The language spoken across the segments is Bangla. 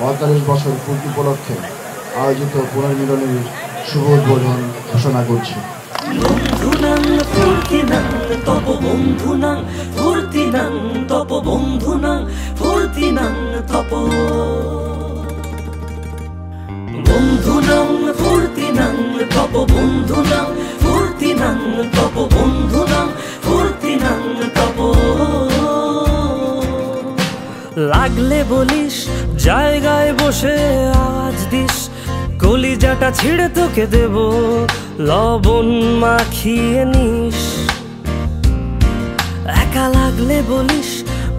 45 বছর পূর্তি উপলক্ষে আয়োজিত পুনর্মিলনের শুভ উদ্বোধন ঘোষণা করছি। লাগলে বলিস জায়গায় বসে আজ দিস, কলিজাটা ছিঁড়ে তোকে দেব, লবণ মাখিয়ে নিস। একা লাগলে বলিস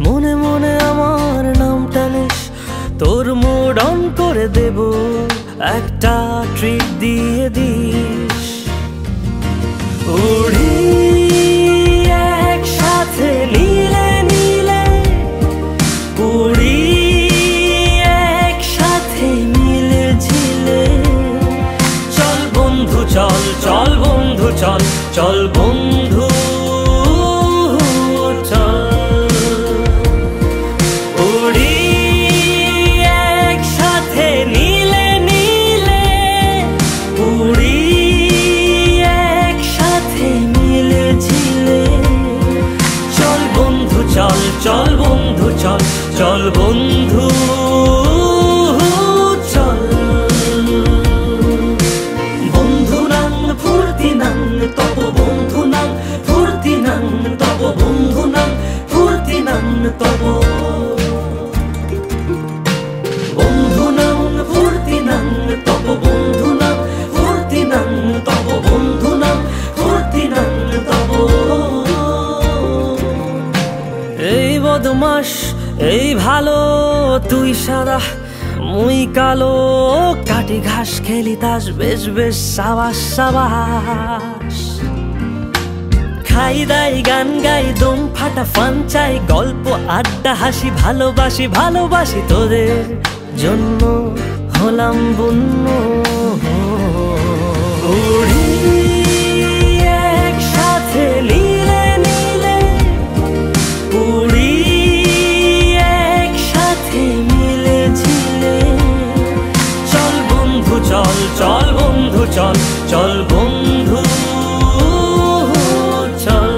মনে মনে আমার নাম টানিস, তোর মুড অন করে দেব, একটা ট্রিট দিয়ে দিস। উড়ি একসাথে নিলে নিলে উড়ি, একসাথে মিলে ঝিলে। চল বন্ধু চল, চল বন্ধু চল, চল বন্ধু চল বন্ধু চল, চল বন্ধু চল। বন্ধু নাম ফুর্তি নাম তপ, বন্ধু নাম ফুর্তি নাম তপ, বন্ধু নাম ফুর্তি নাম তপ। বন্ধু নাম ফুর্তি নাম তপ, বন্ধু নাম ফুর্তি নাম তপ, বন্ধু নাম ফুর্তি নাম তপ। বদমাস এই ভালো তুই সাদা, মুই কালো কাটি ঘাস খেলি তাস, বেশ বেশ সাবাস সাবাস। খাই দাই গান গাই দম ফাটা ফান চাই, গল্প আড্ডা হাসি ভালোবাসি ভালোবাসি, তোদের জন্য হলাম বন্য। একসাথে নিলে নিলে উড়ি, চল চল বন্ধু চল, চল বন্ধু চল।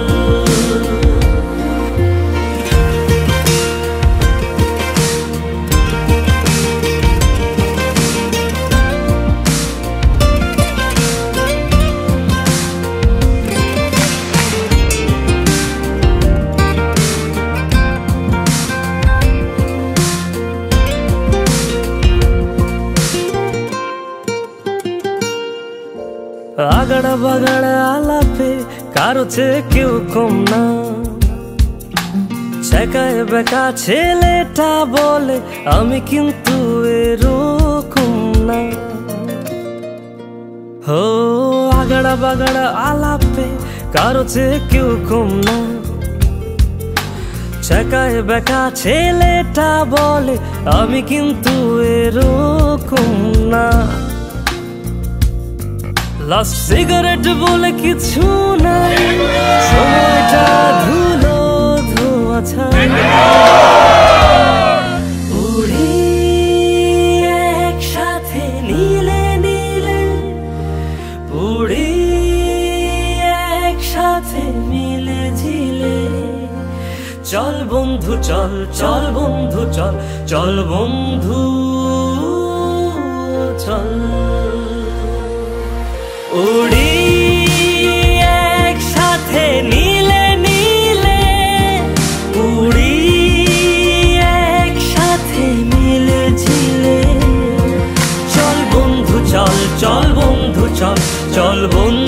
আগড়া বাগাড়া আলাপে কারো চেয়ে কেউ কম না, চেকায় বেকা ছেলেটা বলে আমি কিন্তু এরকম না। হো আগড়া বাগাড়া আলাপে কারো চেয়ে কেউ কম না, চেকায় বেকা ছেলেটা বলে আমি কিন্তু এরকম না। লাস্ট সিগারেট বলে কিছু নাই, সময়টা ধুলো ধোঁয়া ছাই। উড়ি একসাথে নিলে নিলে উড়ি, একসাথে মিলে ঝিলে। চল বন্ধু চল, চল বন্ধু চল, চল বন্ধু চল। উড়ি একসাথে নিলে নিলে উড়ি, একসাথে মিলে ঝিলে। চল বন্ধু চল, চল বন্ধু চল, চল বন্ধু।